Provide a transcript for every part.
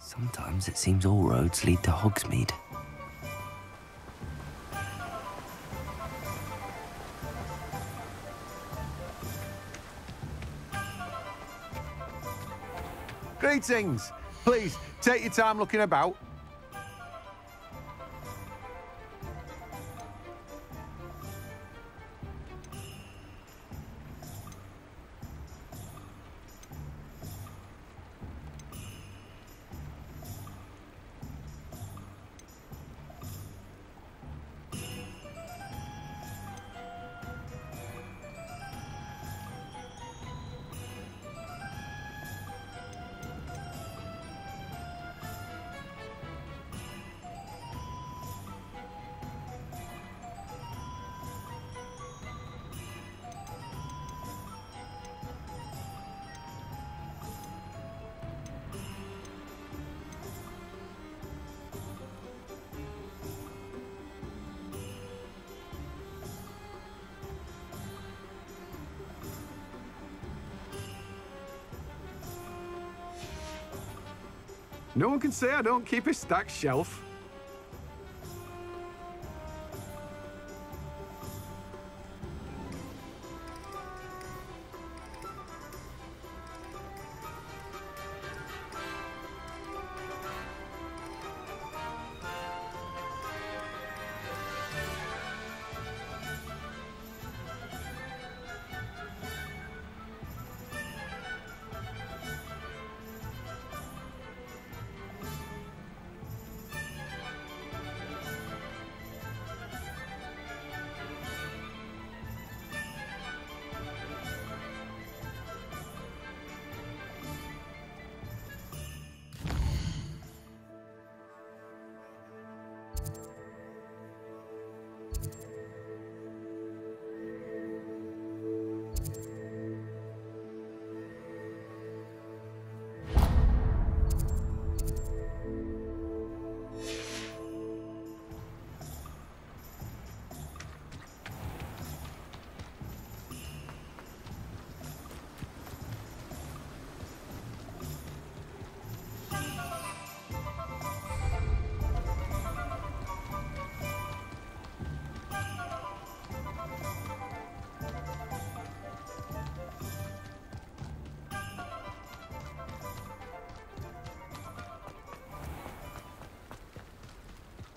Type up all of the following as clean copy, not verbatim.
Sometimes it seems all roads lead to Hogsmeade. Greetings! Please, take your time looking about. No one can say I don't keep a stacked shelf.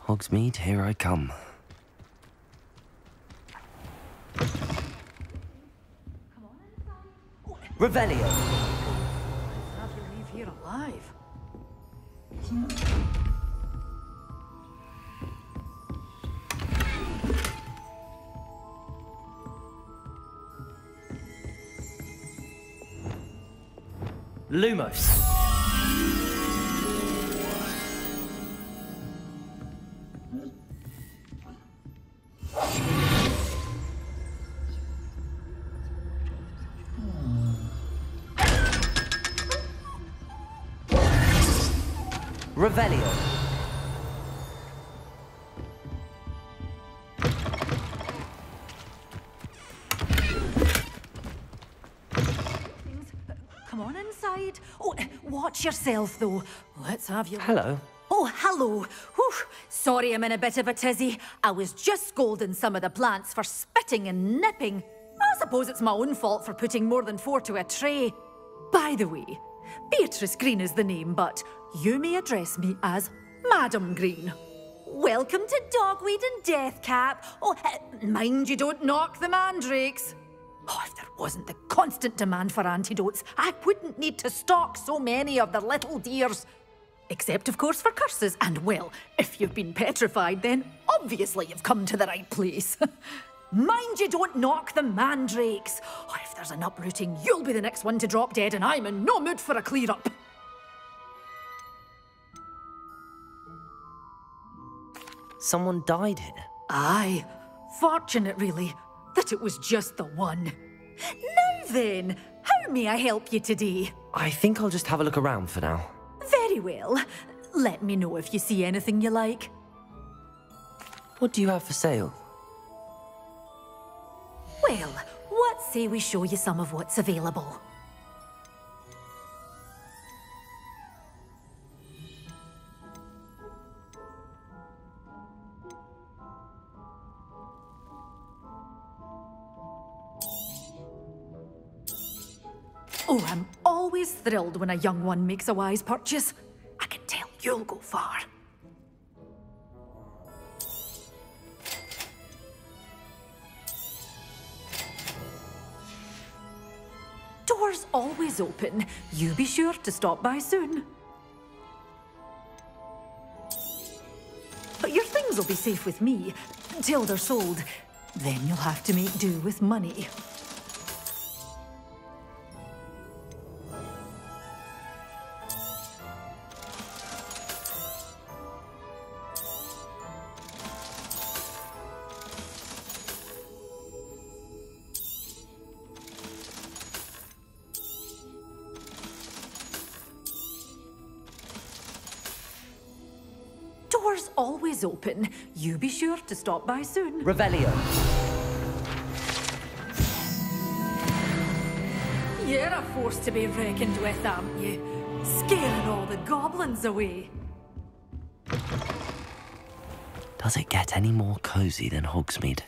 Hogsmeade, here I come. Revelio! How'd you leave here alive? Lumos! Valeo. Come on inside. Oh, watch yourself though. Let's have you. Hello. Oh, hello. Whew. Sorry I'm in a bit of a tizzy. I was just scolding some of the plants for spitting and nipping. I suppose it's my own fault for putting more than 4 to a tray. By the way, Beatrice Green is the name, but you may address me as Madam Green. Welcome to Dogweed and Deathcap. Oh, mind you don't knock the mandrakes. Oh, if there wasn't the constant demand for antidotes, I wouldn't need to stock so many of the little dears. Except, of course, for curses. And, well, if you've been petrified, then obviously you've come to the right place. Mind you don't knock the mandrakes. Oh, if there's an uprooting, you'll be the next one to drop dead, and I'm in no mood for a clear-up. Someone died here. Aye. Fortunate, really, that it was just the one. Now then, how may I help you today? I think I'll just have a look around for now. Very well. Let me know if you see anything you like. What do you have for sale? Well, what say we show you some of what's available? Oh, I'm always thrilled when a young one makes a wise purchase. I can tell you'll go far. Doors always open. You be sure to stop by soon. But your things will be safe with me, till they're sold. Then you'll have to make do with money. Always open. You be sure to stop by soon. Revelio. You're a force to be reckoned with, aren't you? Scaring all the goblins away. Does it get any more cozy than Hogsmeade?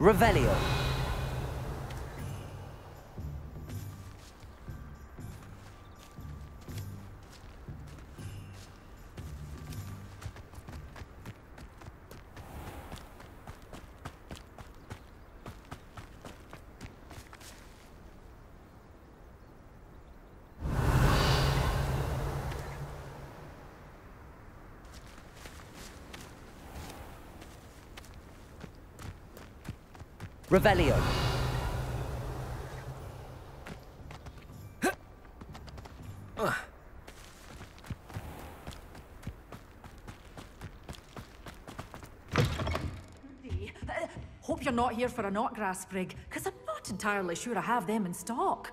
Revelio. Revelio. Hope you're not here for an knotgrass sprig, because I'm not entirely sure I have them in stock.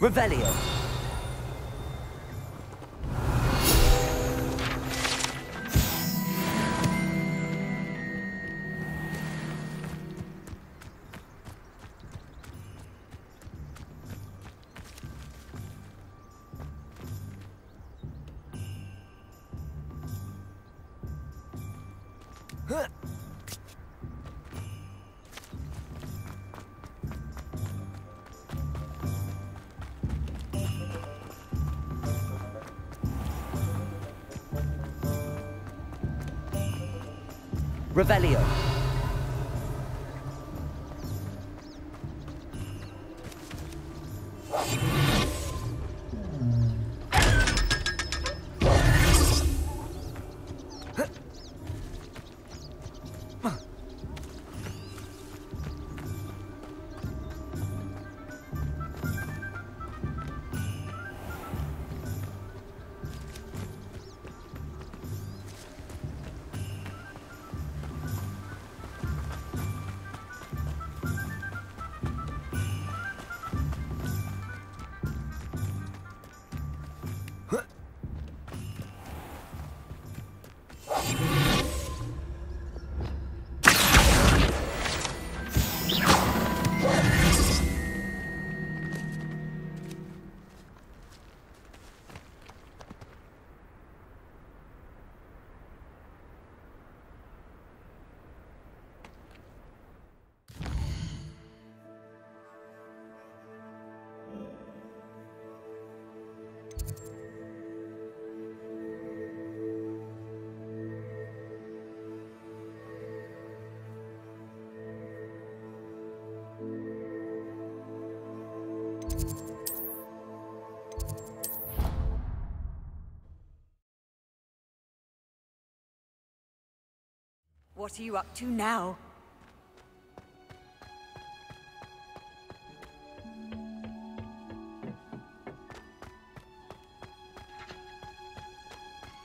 Revelio. Revelio. What are you up to now?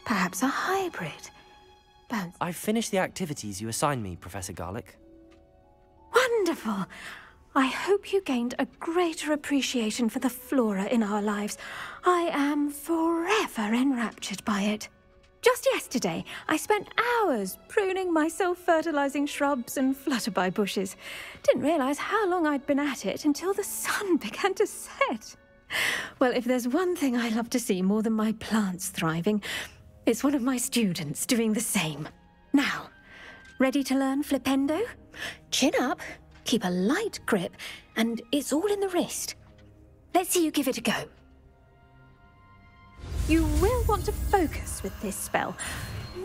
Perhaps a hybrid. Bounce. I've finished the activities you assigned me, Professor Garlick. Wonderful! I hope you gained a greater appreciation for the flora in our lives. I am forever enraptured by it. Just yesterday, I spent hours pruning myself, fertilizing shrubs and flutterby bushes. Didn't realize how long I'd been at it until the sun began to set. Well, if there's one thing I love to see more than my plants thriving, it's one of my students doing the same. Now, ready to learn Flipendo? Chin up. Keep a light grip, and it's all in the wrist. Let's see you give it a go. You will want to focus with this spell.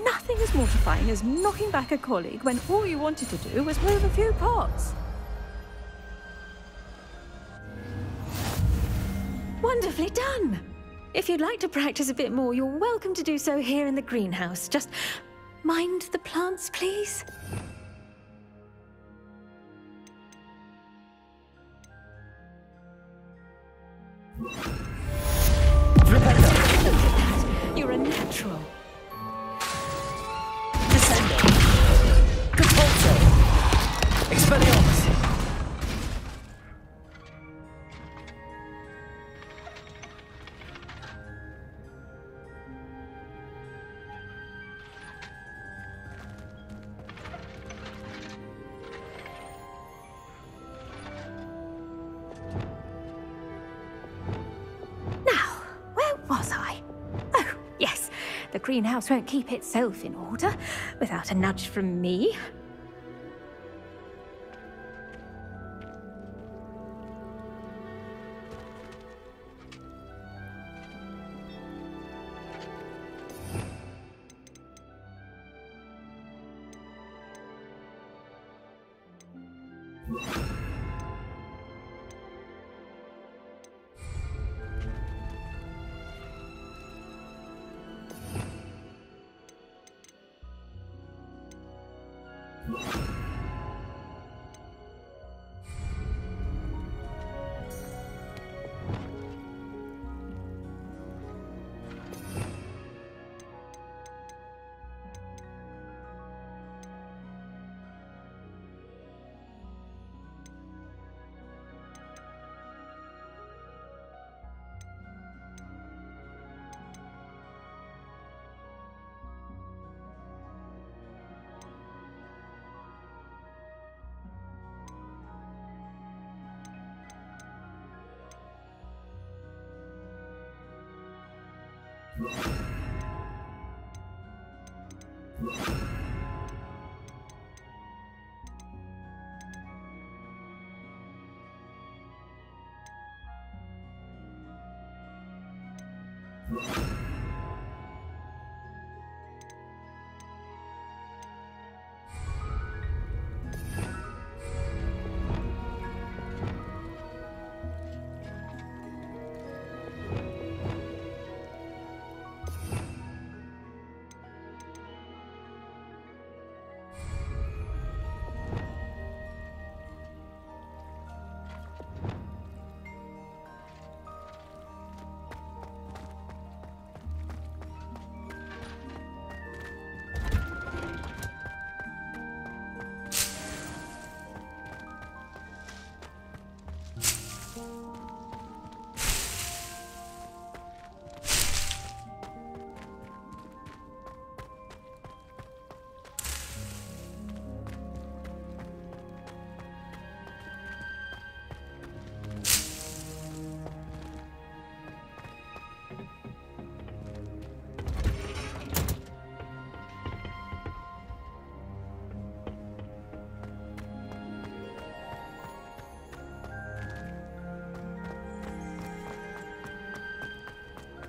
Nothing as mortifying as knocking back a colleague when all you wanted to do was move a few pots. Wonderfully done! If you'd like to practice a bit more, you're welcome to do so here in the greenhouse. Just mind the plants, please. You're a natural. Descendo. Catapulto. Expelliarmus. The greenhouse won't keep itself in order without a nudge from me.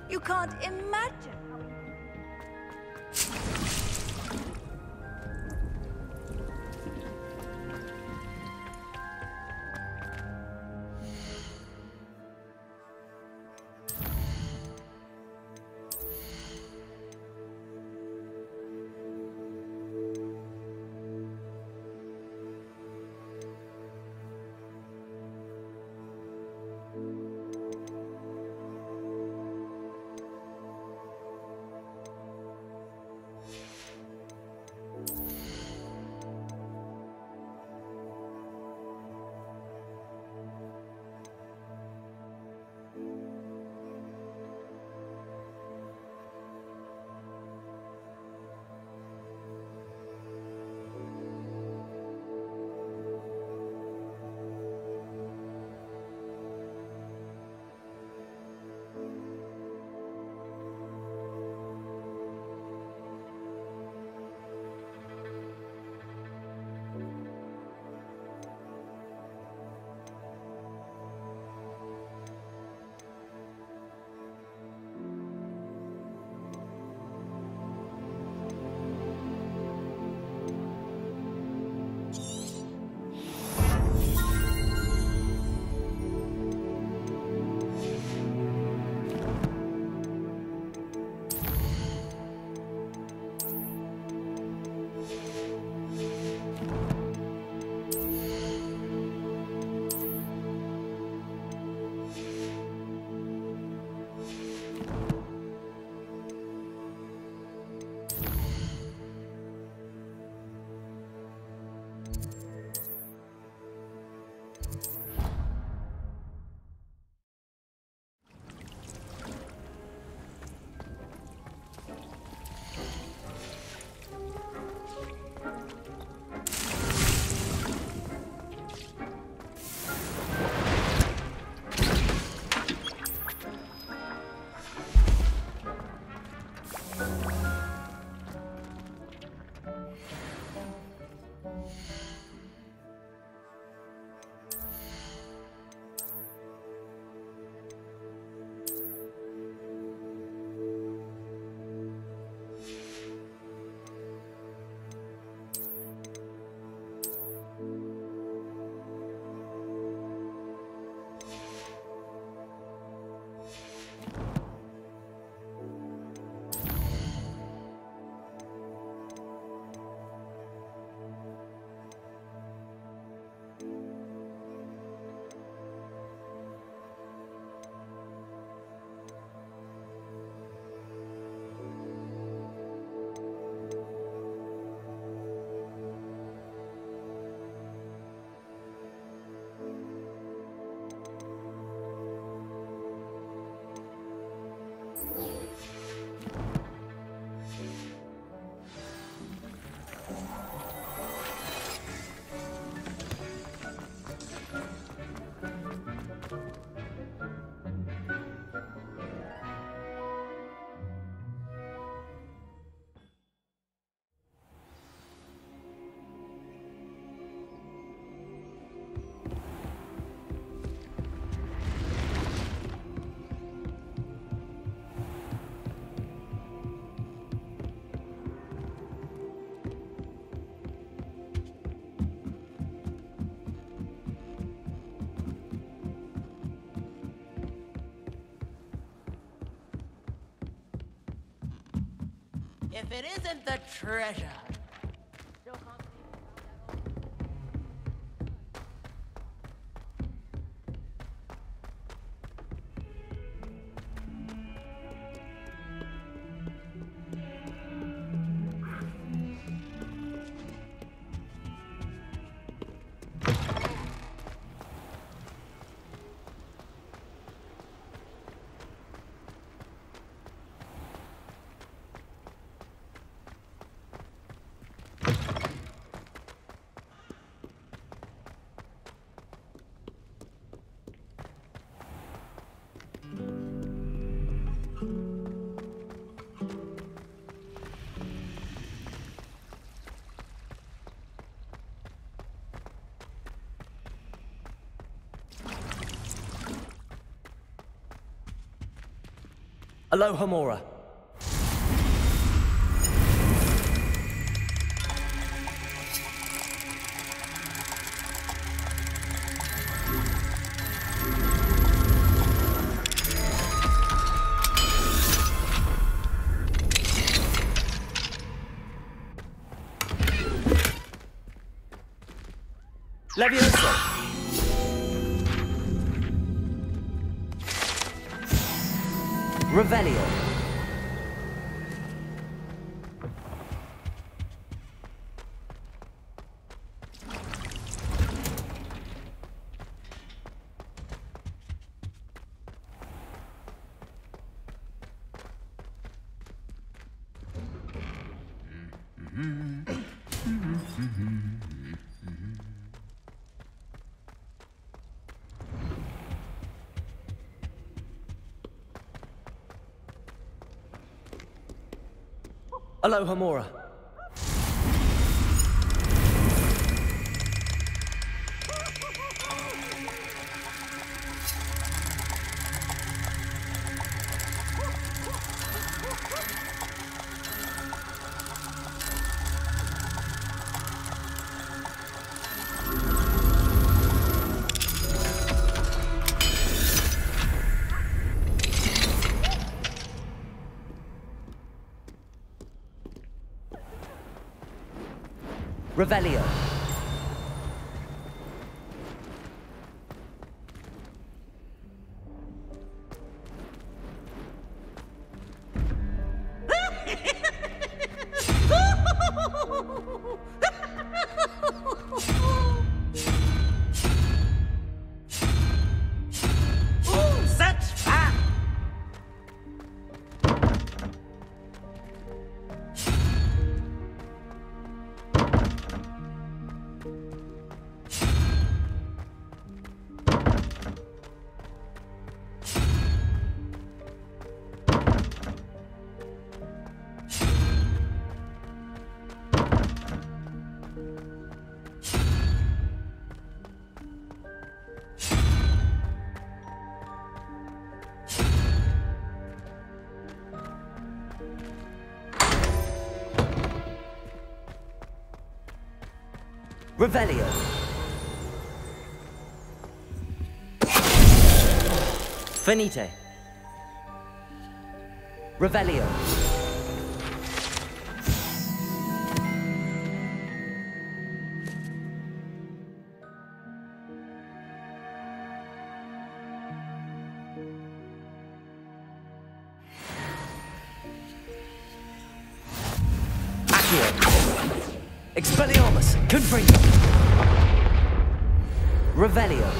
You can't imagine. if it isn't the treasure. Alohomora. Leviosa. Revelio. Alohomora. Revelio. Revelio. Finite. Revelio. Expelliarmus, Confringo. Revelio.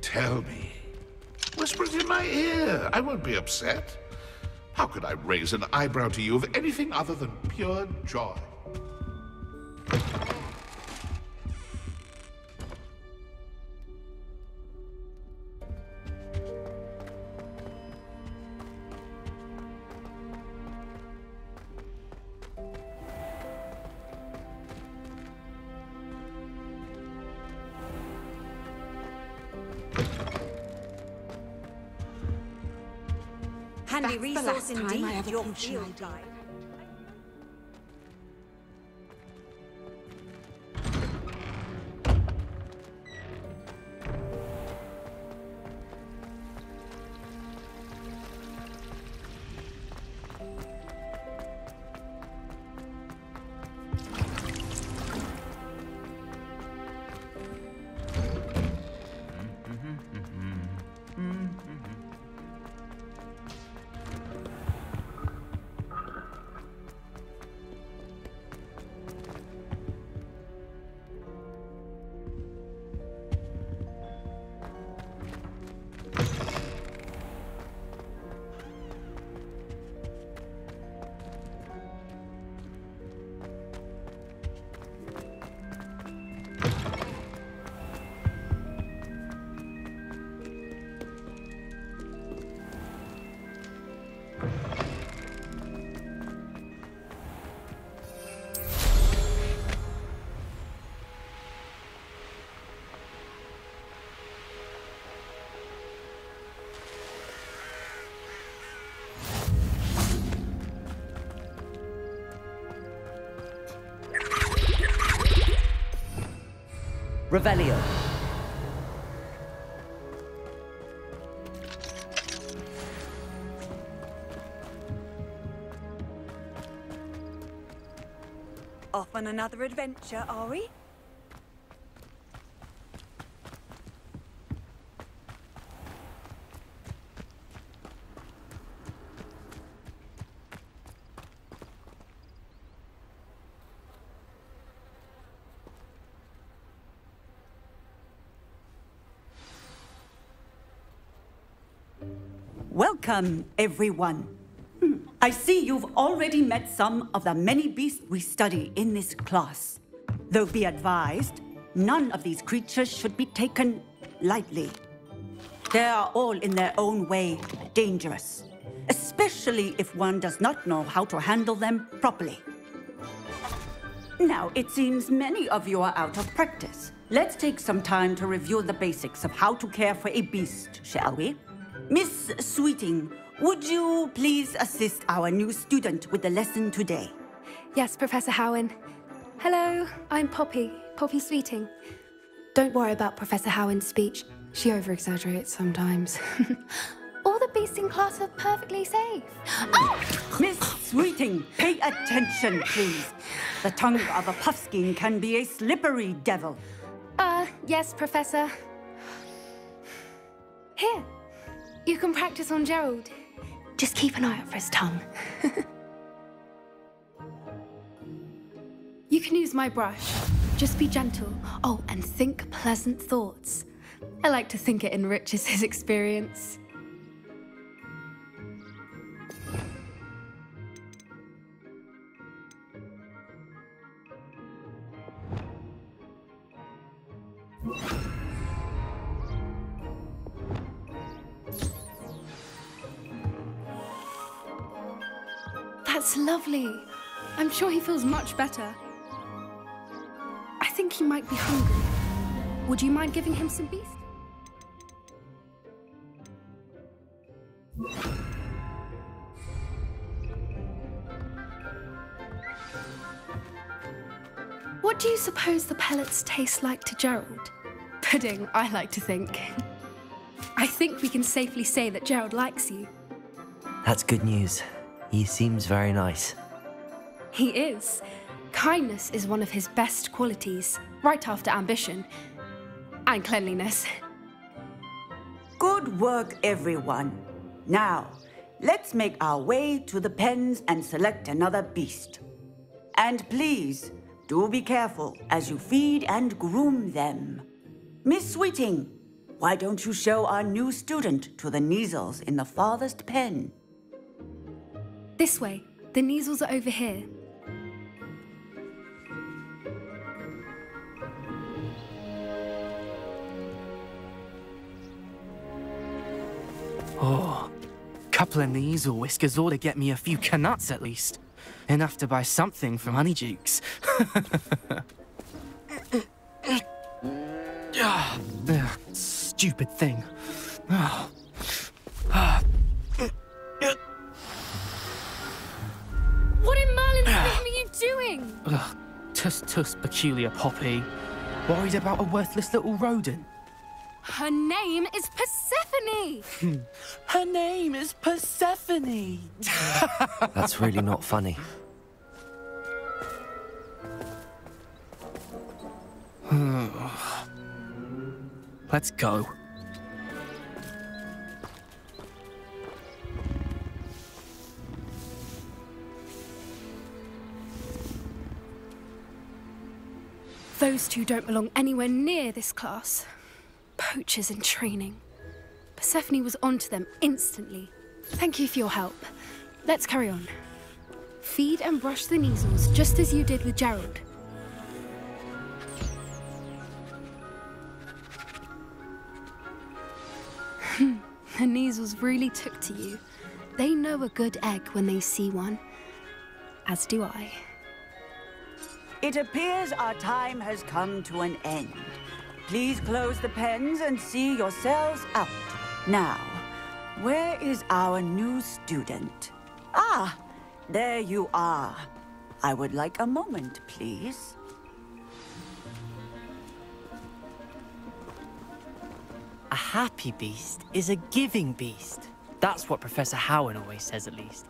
Tell me. Whisper it in my ear. I won't be upset. How could I raise an eyebrow to you of anything other than pure joy? Indeed, I have a potion I died. Revelio. Off on another adventure, are we? Welcome, everyone. I see you've already met some of the many beasts we study in this class. Though be advised, none of these creatures should be taken lightly. They are all in their own way dangerous, especially if one does not know how to handle them properly. Now, it seems many of you are out of practice. Let's take some time to review the basics of how to care for a beast, shall we? Miss Sweeting, would you please assist our new student with the lesson today? Yes, Professor Howin. Hello, I'm Poppy, Poppy Sweeting. Don't worry about Professor Howin's speech. She over-exaggerates sometimes. All the beasts in class are perfectly safe. Oh! Miss Sweeting, pay attention, please. The tongue of a puffskin can be a slippery devil. Yes, Professor. Here. You can practice on Gerald. Just keep an eye out for his tongue. You can use my brush. Just be gentle. Oh, and think pleasant thoughts. I like to think it enriches his experience. That's lovely. I'm sure he feels much better. I think he might be hungry. Would you mind giving him some beef? What do you suppose the pellets taste like to Gerald? Pudding, I like to think. I think we can safely say that Gerald likes you. That's good news. He seems very nice. He is. Kindness is one of his best qualities, right after ambition and cleanliness. Good work, everyone. Now, let's make our way to the pens and select another beast. And please, do be careful as you feed and groom them. Miss Sweeting, why don't you show our new student to the Neasels in the farthest pen? This way. The Weasleys are over here. Oh, coupling the easel whiskers ought to get me a few canuts at least. Enough to buy something from Honeydukes. Stupid thing. What in Merlin's name are you doing? Tuss, peculiar Poppy. Worried about a worthless little rodent. Her name is Persephone! Her name is Persephone! That's really not funny. Let's go. Those two don't belong anywhere near this class. Poachers in training. Persephone was onto them instantly. Thank you for your help. Let's carry on. Feed and brush the Weasleys just as you did with Gerald. The Weasleys really took to you. They know a good egg when they see one. As do I. It appears our time has come to an end. Please close the pens and see yourselves out. Now, where is our new student? Ah, there you are. I would like a moment, please. A happy beast is a giving beast. That's what Professor Howin always says, at least.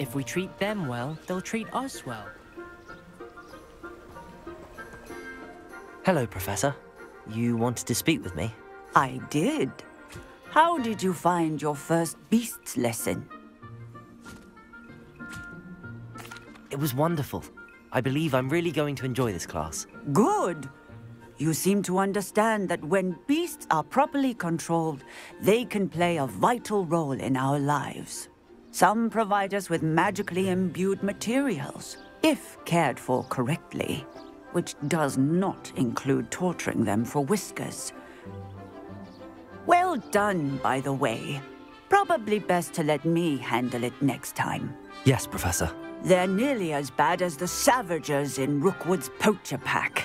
If we treat them well, they'll treat us well. Hello, Professor. You wanted to speak with me? I did. How did you find your first beasts lesson? It was wonderful. I believe I'm really going to enjoy this class. Good! You seem to understand that when beasts are properly controlled, they can play a vital role in our lives. Some provide us with magically imbued materials, if cared for correctly, which does not include torturing them for whiskers. Well done, by the way. Probably best to let me handle it next time. Yes, Professor. They're nearly as bad as the Savagers in Rookwood's poacher pack.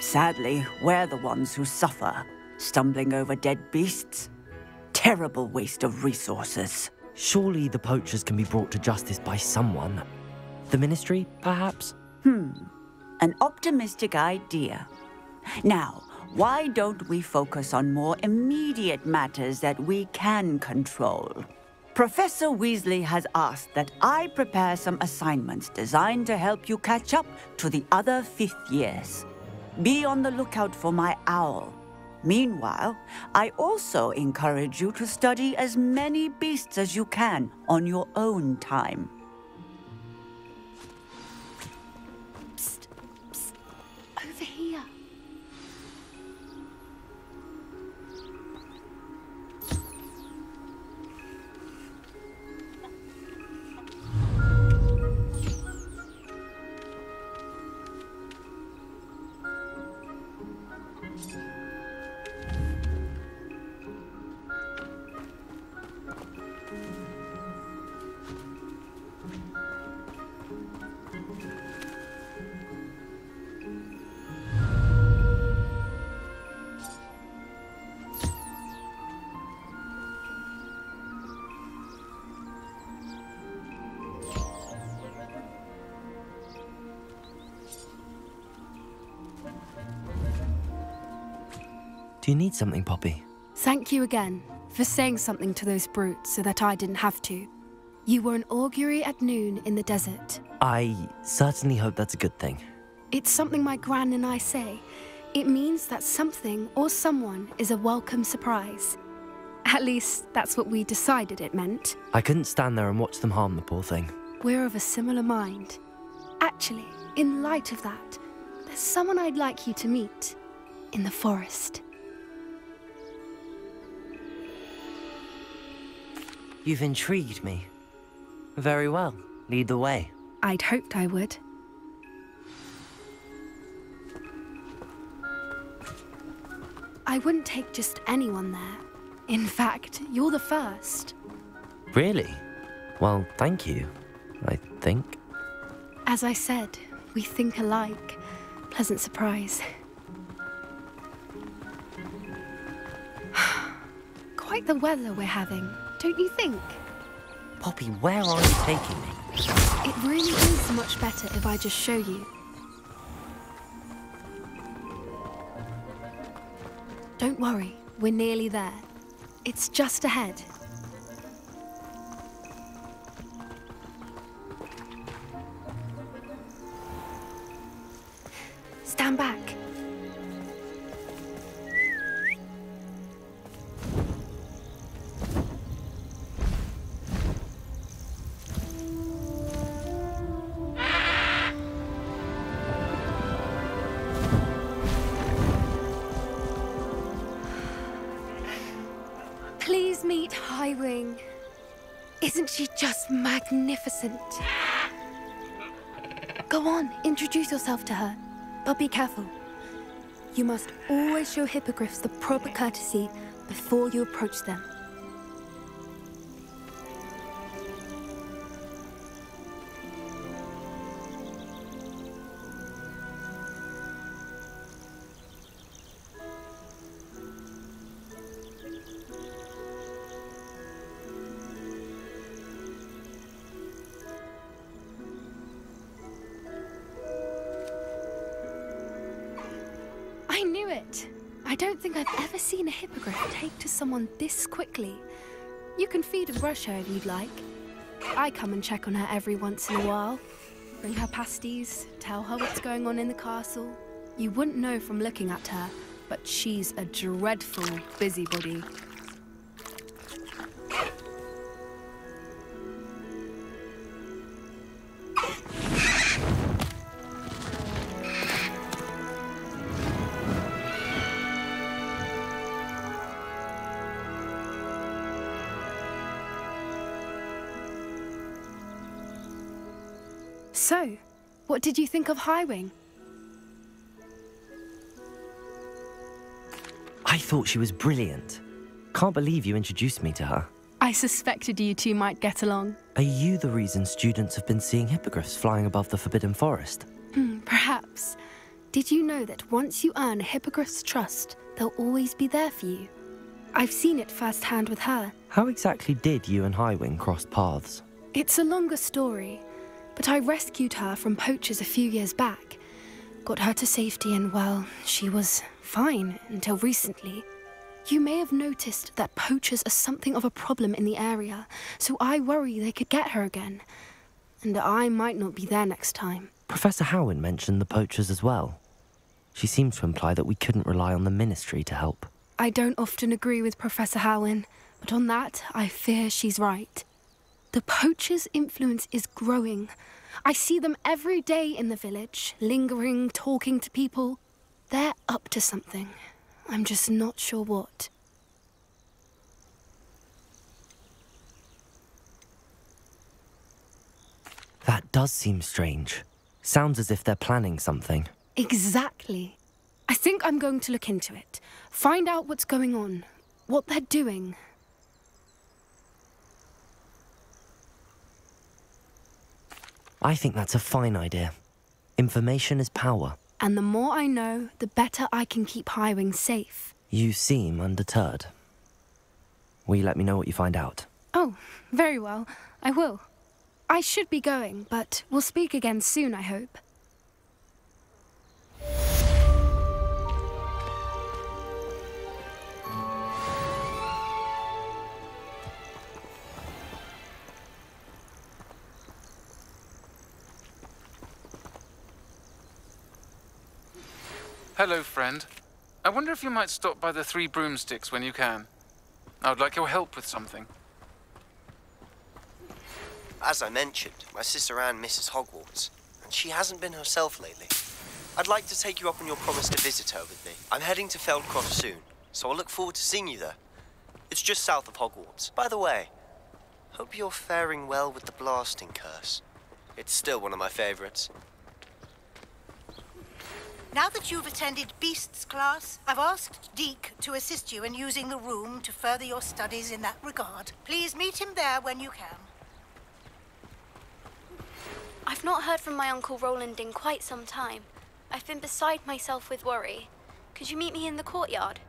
Sadly, we're the ones who suffer, stumbling over dead beasts. Terrible waste of resources. Surely the poachers can be brought to justice by someone. The Ministry, perhaps? An optimistic idea. Now, why don't we focus on more immediate matters that we can control? Professor Weasley has asked that I prepare some assignments designed to help you catch up to the other fifth years. Be on the lookout for my owl. Meanwhile, I also encourage you to study as many beasts as you can on your own time. Do you need something, Poppy? Thank you again for saying something to those brutes so that I didn't have to. You were an augury at noon in the desert. I certainly hope that's a good thing. It's something my gran and I say. It means that something or someone is a welcome surprise. At least, that's what we decided it meant. I couldn't stand there and watch them harm the poor thing. We're of a similar mind. Actually, in light of that, there's someone I'd like you to meet in the forest. You've intrigued me. Very well. Lead the way. I'd hoped I would. I wouldn't take just anyone there. In fact, you're the first. Really? Well, thank you, I think. As I said, we think alike. Pleasant surprise. Quite the weather we're having, don't you think? Poppy, where are you taking me? It really is much better if I just show you. Don't worry, we're nearly there. It's just ahead. Stand back. Highwing. Isn't she just magnificent? Go on, introduce yourself to her, but be careful. You must always show hippogriffs the proper courtesy before you approach them. Someone this quickly. You can feed and brush her if you'd like. I come and check on her every once in a while. Bring her pasties, tell her what's going on in the castle. You wouldn't know from looking at her, but she's a dreadful busybody. So, what did you think of Highwing? I thought she was brilliant. Can't believe you introduced me to her. I suspected you two might get along. Are you the reason students have been seeing hippogriffs flying above the Forbidden Forest? Perhaps. Did you know that once you earn a hippogriff's trust, they'll always be there for you? I've seen it firsthand with her. How exactly did you and Highwing cross paths? It's a longer story. But I rescued her from poachers a few years back. Got her to safety and, well, she was fine until recently. You may have noticed that poachers are something of a problem in the area, so I worry they could get her again. And I might not be there next time. Professor Howin mentioned the poachers as well. She seems to imply that we couldn't rely on the Ministry to help. I don't often agree with Professor Howin, but on that, I fear she's right. The poachers' influence is growing. I see them every day in the village, lingering, talking to people. They're up to something. I'm just not sure what. That does seem strange. Sounds as if they're planning something. Exactly. I think I'm going to look into it. Find out what's going on, what they're doing. I think that's a fine idea. Information is power. And the more I know, the better I can keep Highwing safe. You seem undeterred. Will you let me know what you find out? Oh, very well. I will. I should be going, but we'll speak again soon, I hope. Hello, friend. I wonder if you might stop by the Three Broomsticks when you can. I would like your help with something. As I mentioned, my sister Anne misses Hogwarts, and she hasn't been herself lately. I'd like to take you up on your promise to visit her with me. I'm heading to Feldcroft soon, so I look forward to seeing you there. It's just south of Hogwarts. By the way, Hope you're faring well with the Blasting Curse. It's still one of my favorites. Now that you've attended Beast's class, I've asked Deke to assist you in using the room to further your studies in that regard. Please meet him there when you can. I've not heard from my Uncle Roland in quite some time. I've been beside myself with worry. Could you meet me in the courtyard?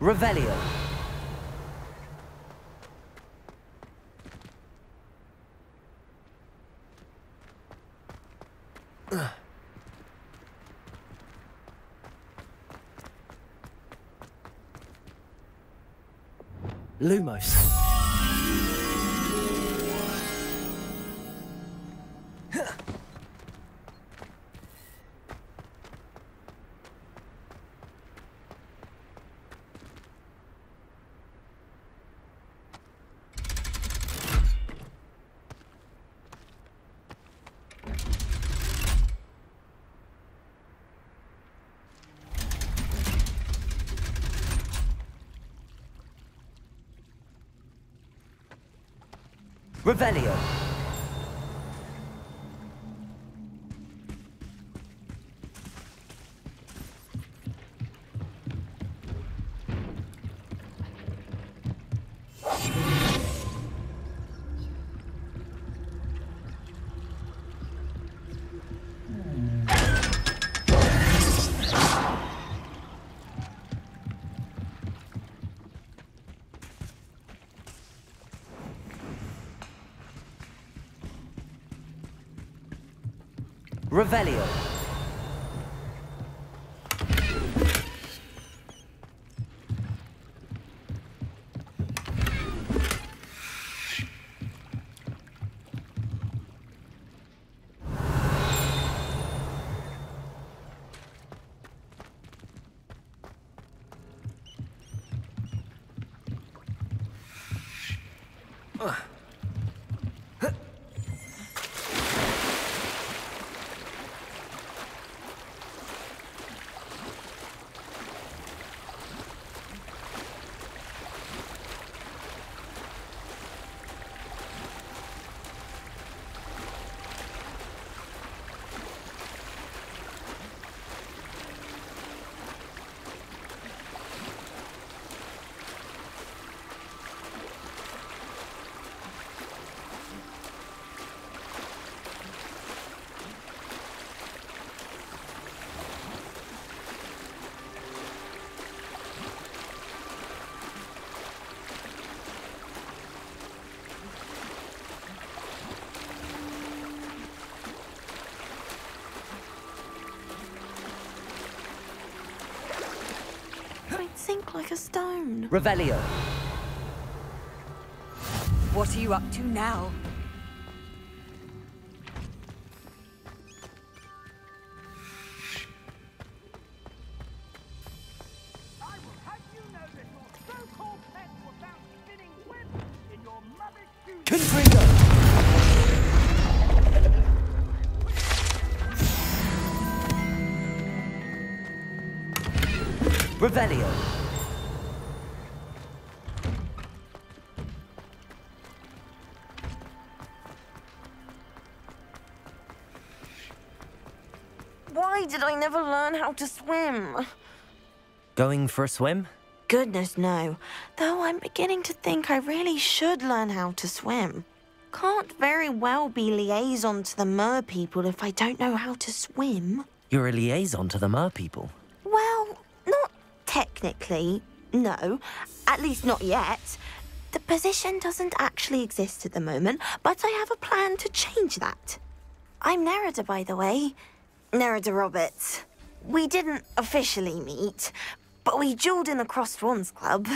Revelio. Lumos. Revelio. Revelio. think like a stone. Revelio. What are you up to now? Revelio. Why did I never learn how to swim? Going for a swim? Goodness, no. Though I'm beginning to think I really should learn how to swim. Can't very well be liaison to the merpeople if I don't know how to swim. You're a liaison to the merpeople? Well, not technically, no. At least not yet. The position doesn't actually exist at the moment, but I have a plan to change that. I'm Nerida, by the way. Nerida Roberts. We didn't officially meet, but we duelled in the Crossed Wands Club.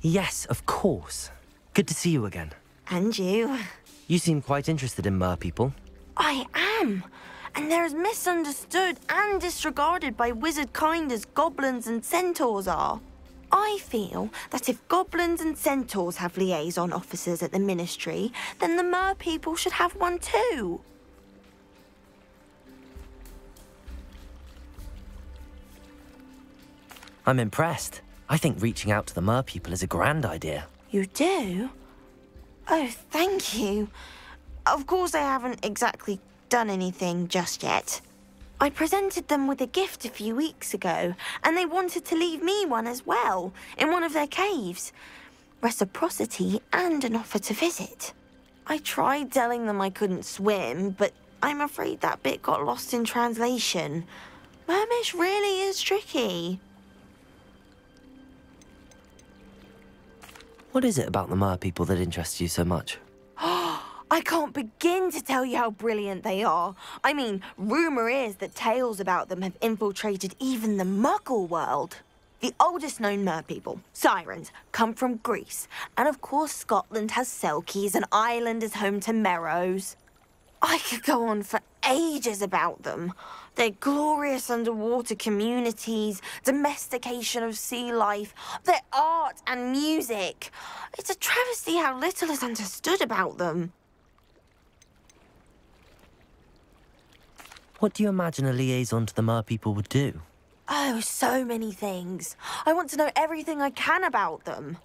Yes, of course. Good to see you again. And you. You seem quite interested in merpeople. I am. And they're as misunderstood and disregarded by wizard kind as goblins and centaurs are. I feel that if goblins and centaurs have liaison officers at the Ministry, then the merpeople should have one too. I'm impressed. I think reaching out to the merpeople is a grand idea. You do? Oh, thank you. Of course I haven't exactly done anything just yet. I presented them with a gift a few weeks ago, and they wanted to leave me one as well, in one of their caves. Reciprocity and an offer to visit. I tried telling them I couldn't swim, but I'm afraid that bit got lost in translation. Mermish really is tricky. What is it about the merpeople that interests you so much? I can't begin to tell you how brilliant they are. I mean, rumour is that tales about them have infiltrated even the Muggle world. The oldest known merpeople, Sirens, come from Greece. And of course Scotland has selkies and Ireland is home to merrows. I could go on for ages about them. Their glorious underwater communities, domestication of sea life, their art and music. It's a travesty how little is understood about them. What do you imagine a liaison to the merpeople would do? Oh, so many things. I want to know everything I can about them.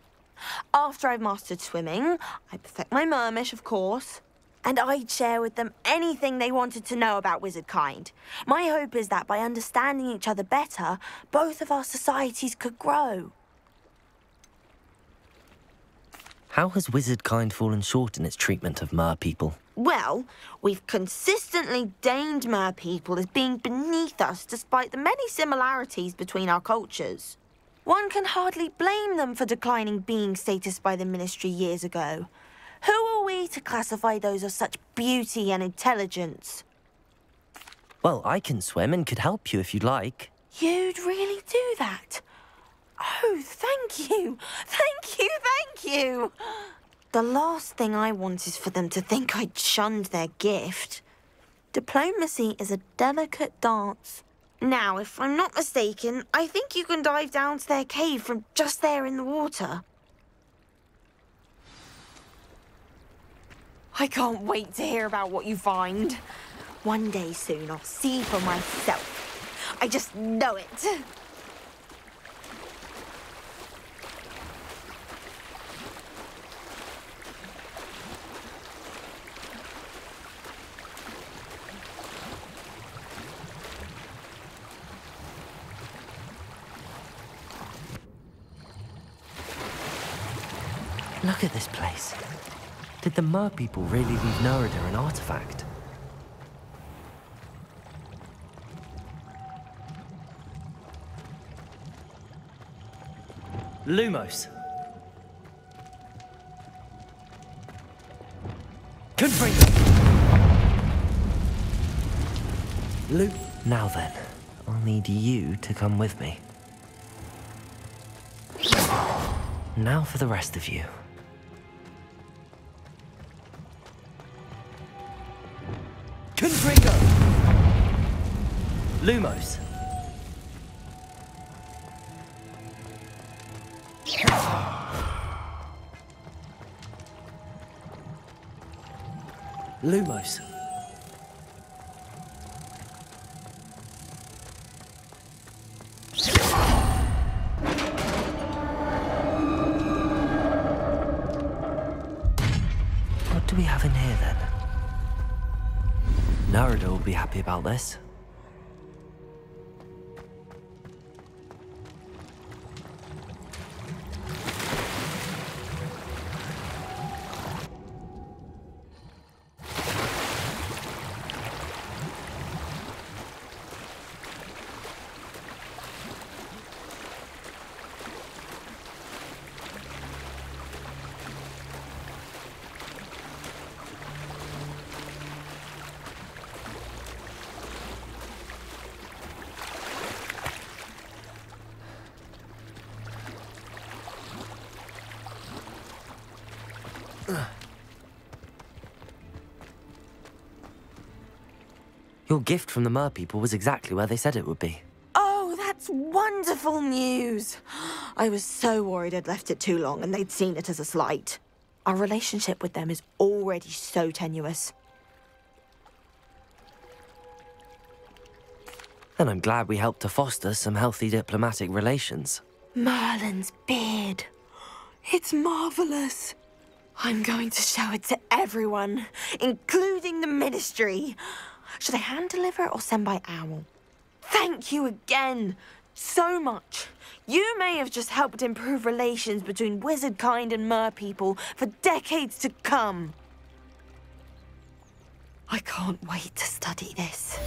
After I've mastered swimming, I perfect my Mermish, of course, and I'd share with them anything they wanted to know about wizard kind. My hope is that by understanding each other better, both of our societies could grow. How has wizard kind fallen short in its treatment of merpeople? Well, we've consistently deigned merpeople as being beneath us despite the many similarities between our cultures. One can hardly blame them for declining being status by the Ministry years ago. Who are we to classify those of such beauty and intelligence? Well, I can swim and could help you if you'd like. You'd really do that? Oh, thank you! Thank you, thank you! The last thing I want is for them to think I shunned their gift. Diplomacy is a delicate dance. Now, if I'm not mistaken, I think you can dive down to their cave from just there in the water. I can't wait to hear about what you find. One day soon, I'll see for myself. I just know it. Look at this place. Did the merpeople really leave Nerida an artifact? Lumos. Confront them. Now then, I'll need you to come with me. Now for the rest of you. Confringo! Lumos. Lumos. What do we have in here then? Nerida will be happy about this. Your gift from the merpeople was exactly where they said it would be. Oh, that's wonderful news! I was so worried I'd left it too long and they'd seen it as a slight. Our relationship with them is already so tenuous. Then I'm glad we helped to foster some healthy diplomatic relations. Merlin's beard. It's marvellous. I'm going to show it to everyone, including the Ministry. Should I hand deliver it or send by owl? Thank you again so much. You may have just helped improve relations between wizard kind and merpeople for decades to come. I can't wait to study this.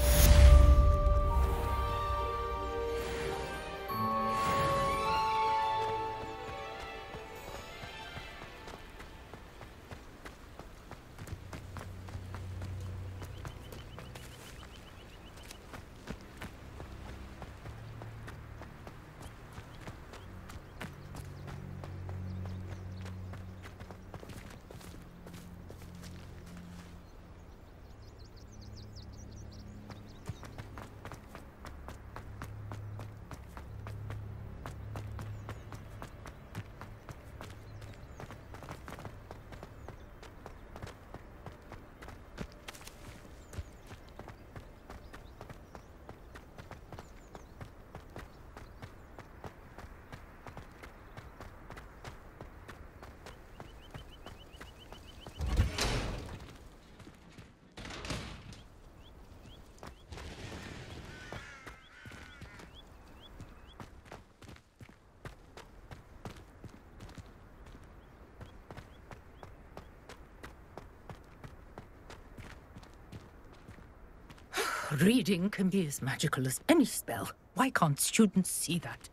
Reading can be as magical as any spell. Why can't students see that?